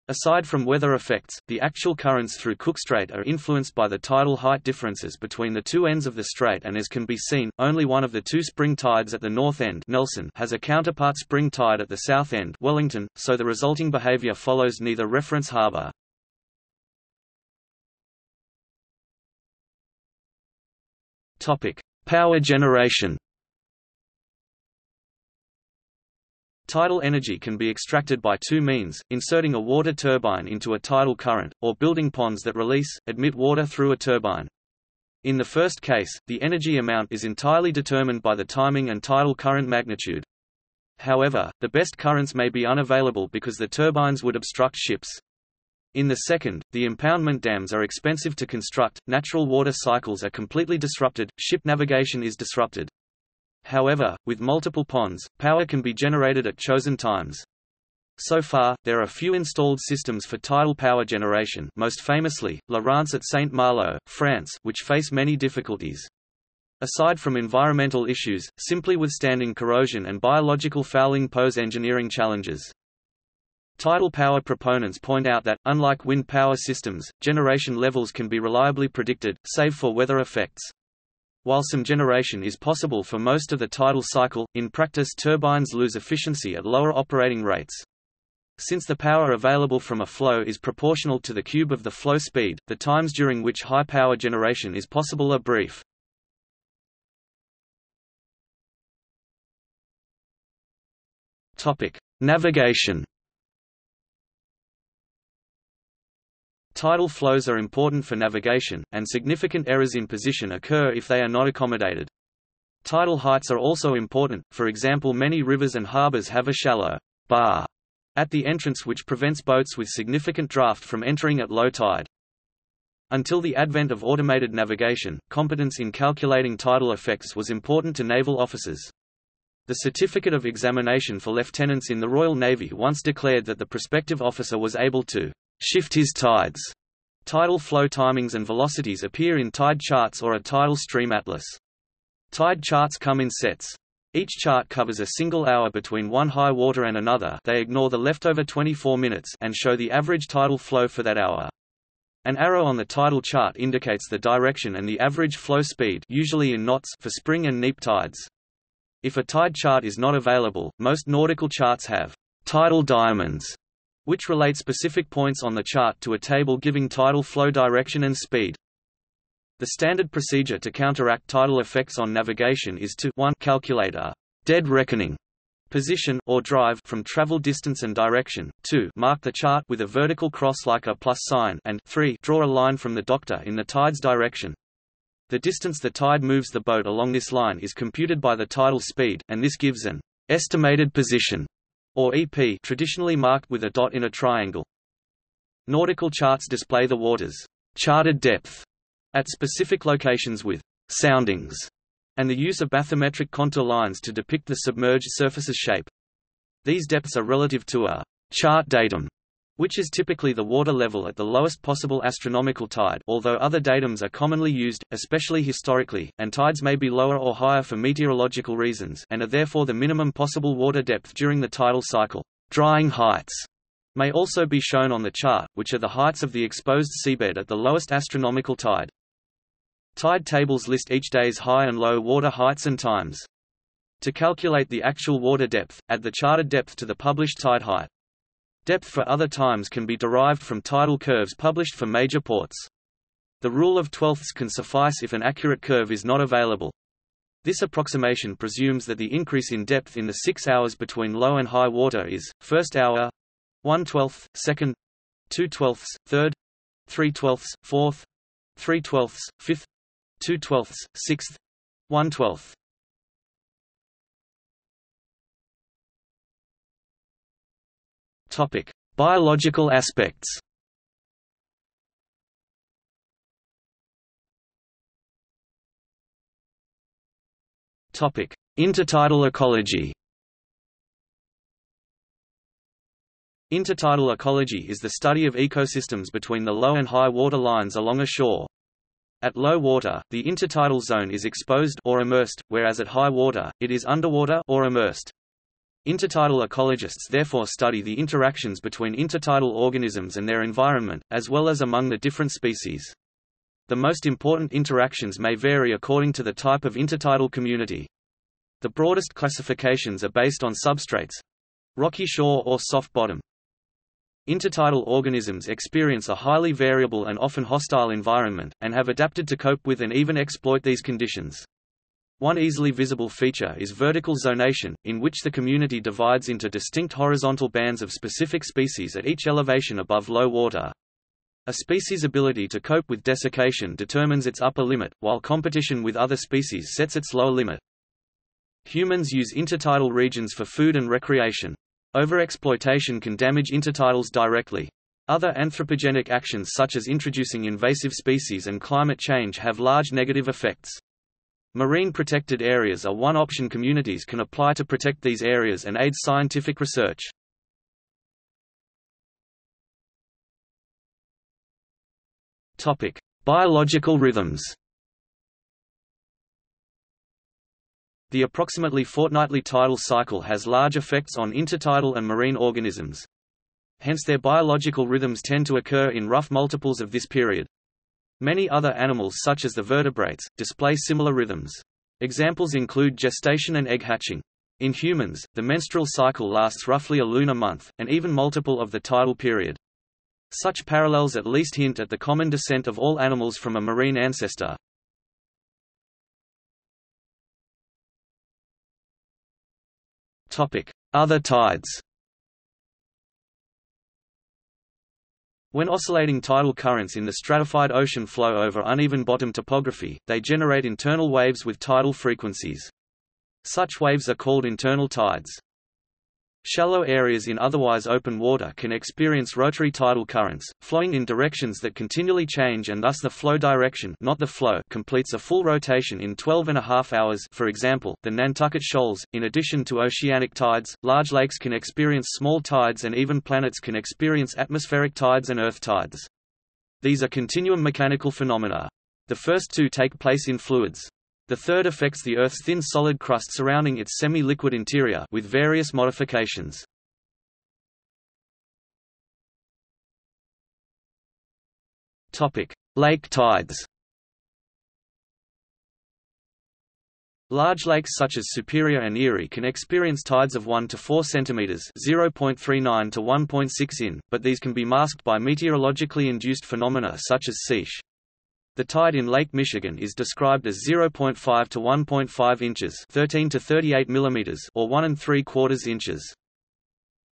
Aside from weather effects, the actual currents through Cook Strait are influenced by the tidal height differences between the two ends of the strait, and as can be seen, only one of the two spring tides at the north end, Nelson, has a counterpart spring tide at the south end, Wellington, so the resulting behavior follows neither reference harbor. Power generation. Tidal energy can be extracted by two means, inserting a water turbine into a tidal current, or building ponds that release, admit water through a turbine. In the first case, the energy amount is entirely determined by the timing and tidal current magnitude. However, the best currents may be unavailable because the turbines would obstruct ships. In the second, the impoundment dams are expensive to construct, natural water cycles are completely disrupted, ship navigation is disrupted. However, with multiple ponds, power can be generated at chosen times. So far, there are few installed systems for tidal power generation, most famously, La Rance at Saint-Malo, France, which face many difficulties. Aside from environmental issues, simply withstanding corrosion and biological fouling pose engineering challenges. Tidal power proponents point out that, unlike wind power systems, generation levels can be reliably predicted, save for weather effects. While some generation is possible for most of the tidal cycle, in practice turbines lose efficiency at lower operating rates. Since the power available from a flow is proportional to the cube of the flow speed, the times during which high power generation is possible are brief. Navigation. Tidal flows are important for navigation, and significant errors in position occur if they are not accommodated. Tidal heights are also important, for example many rivers and harbors have a shallow bar at the entrance which prevents boats with significant draft from entering at low tide. Until the advent of automated navigation, competence in calculating tidal effects was important to naval officers. The Certificate of Examination for Lieutenants in the Royal Navy once declared that the prospective officer was able to shift his tides. Tidal flow timings and velocities appear in tide charts or a tidal stream atlas. Tide charts come in sets. Each chart covers a single hour between one high water and another. They ignore the leftover 24 minutes and show the average tidal flow for that hour. An arrow on the tidal chart indicates the direction and the average flow speed, usually in knots, for spring and neap tides. If a tide chart is not available, most nautical charts have tidal diamonds, which relate specific points on the chart to a table giving tidal flow direction and speed. The standard procedure to counteract tidal effects on navigation is to 1. Calculate a dead reckoning position or drive from travel distance and direction, 2. Mark the chart with a vertical cross like a plus sign, and 3. Draw a line from the doctor in the tide's direction. The distance the tide moves the boat along this line is computed by the tidal speed, and this gives an estimated position, or EP, traditionally marked with a dot in a triangle. Nautical charts display the water's charted depth at specific locations with soundings and the use of bathymetric contour lines to depict the submerged surface's shape. These depths are relative to a chart datum, which is typically the water level at the lowest possible astronomical tide, although other datums are commonly used, especially historically, and tides may be lower or higher for meteorological reasons and are therefore the minimum possible water depth during the tidal cycle. Drying heights may also be shown on the chart, which are the heights of the exposed seabed at the lowest astronomical tide. Tide tables list each day's high and low water heights and times. To calculate the actual water depth, add the charted depth to the published tide height. Depth for other times can be derived from tidal curves published for major ports. The rule of twelfths can suffice if an accurate curve is not available. This approximation presumes that the increase in depth in the 6 hours between low and high water is, first hour, 1/12, second, 2/12, third, 3/12, fourth, 3/12, fifth, 2/12, sixth, 1/12. Topic: biological aspects. Topic: intertidal ecology. Intertidal ecology is the study of ecosystems between the low and high water lines along a shore. At low water, the intertidal zone is exposed or immersed, whereas at high water, it is underwater or immersed. Intertidal ecologists therefore study the interactions between intertidal organisms and their environment, as well as among the different species. The most important interactions may vary according to the type of intertidal community. The broadest classifications are based on substrates: rocky shore or soft bottom. Intertidal organisms experience a highly variable and often hostile environment, and have adapted to cope with and even exploit these conditions. One easily visible feature is vertical zonation, in which the community divides into distinct horizontal bands of specific species at each elevation above low water. A species' ability to cope with desiccation determines its upper limit, while competition with other species sets its lower limit. Humans use intertidal regions for food and recreation. Overexploitation can damage intertidals directly. Other anthropogenic actions such as introducing invasive species and climate change have large negative effects. Marine protected areas are one option communities can apply to protect these areas and aid scientific research. Topic: biological rhythms. The approximately fortnightly tidal cycle has large effects on intertidal and marine organisms. Hence their biological rhythms tend to occur in rough multiples of this period. Many other animals such as the vertebrates, display similar rhythms. Examples include gestation and egg hatching. In humans, the menstrual cycle lasts roughly a lunar month, an even multiple of the tidal period. Such parallels at least hint at the common descent of all animals from a marine ancestor. Other tides. When oscillating tidal currents in the stratified ocean flow over uneven bottom topography, they generate internal waves with tidal frequencies. Such waves are called internal tides. Shallow areas in otherwise open water can experience rotary tidal currents, flowing in directions that continually change, and thus the flow direction, not the flow, completes a full rotation in 12.5 hours, for example, the Nantucket Shoals. In addition to oceanic tides, large lakes can experience small tides, and even planets can experience atmospheric tides and earth tides. These are continuum mechanical phenomena. The first two take place in fluids. The third affects the Earth's thin solid crust surrounding its semi-liquid interior with various modifications. Topic: lake tides. Large lakes such as Superior and Erie can experience tides of 1 to 4 cm (0.39 to 1.6 in), but these can be masked by meteorologically induced phenomena such as seiche. The tide in Lake Michigan is described as 0.5 to 1.5 inches (13 to 38 millimeters) or 1 3/4 inches.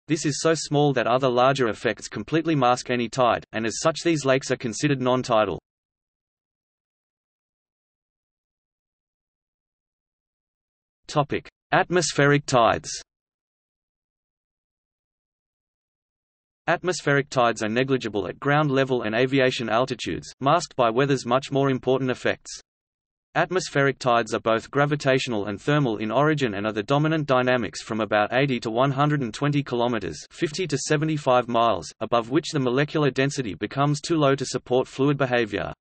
This is so small that other larger effects completely mask any tide, and as such these lakes are considered non-tidal. Topic: atmospheric tides. Atmospheric tides are negligible at ground level and aviation altitudes, masked by weather's much more important effects. Atmospheric tides are both gravitational and thermal in origin and are the dominant dynamics from about 80 to 120 kilometers (50 to 75 miles) above which the molecular density becomes too low to support fluid behavior.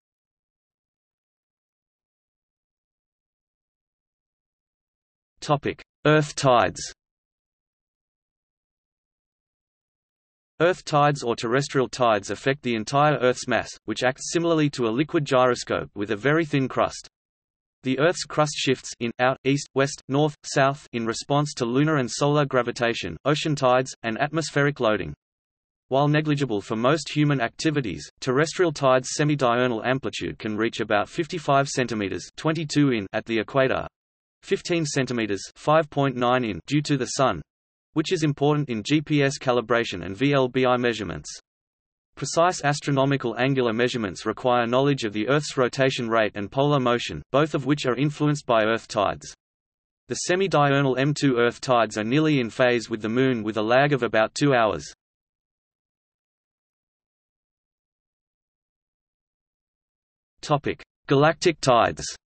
Topic: Earth tides. Earth tides or terrestrial tides affect the entire Earth's mass, which acts similarly to a liquid gyroscope with a very thin crust. The Earth's crust shifts in, out, east, west, north, south in response to lunar and solar gravitation, ocean tides, and atmospheric loading. While negligible for most human activities, terrestrial tides' semi-diurnal amplitude can reach about 55 centimeters (22 in) at the equator, 15 centimeters (5.9 in) due to the Sun, which is important in GPS calibration and VLBI measurements. Precise astronomical angular measurements require knowledge of the Earth's rotation rate and polar motion, both of which are influenced by Earth tides. The semi-diurnal M2 Earth tides are nearly in phase with the Moon with a lag of about 2 hours. Galactic tides.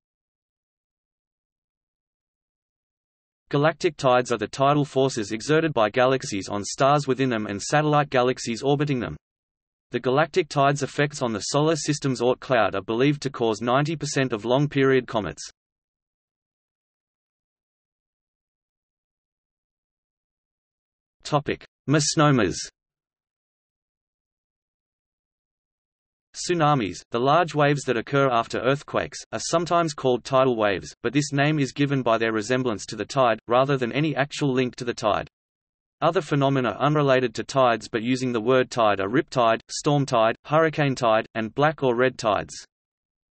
Galactic tides are the tidal forces exerted by galaxies on stars within them and satellite galaxies orbiting them. The galactic tides' effects on the Solar System's Oort cloud are believed to cause 90% of long-period comets. Misnomers. Tsunamis, the large waves that occur after earthquakes, are sometimes called tidal waves, but this name is given by their resemblance to the tide, rather than any actual link to the tide. Other phenomena unrelated to tides but using the word tide are riptide, storm tide, hurricane tide, and black or red tides.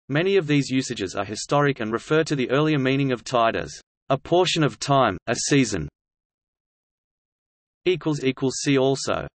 Many of these usages are historic and refer to the earlier meaning of tide as a portion of time, a season. See also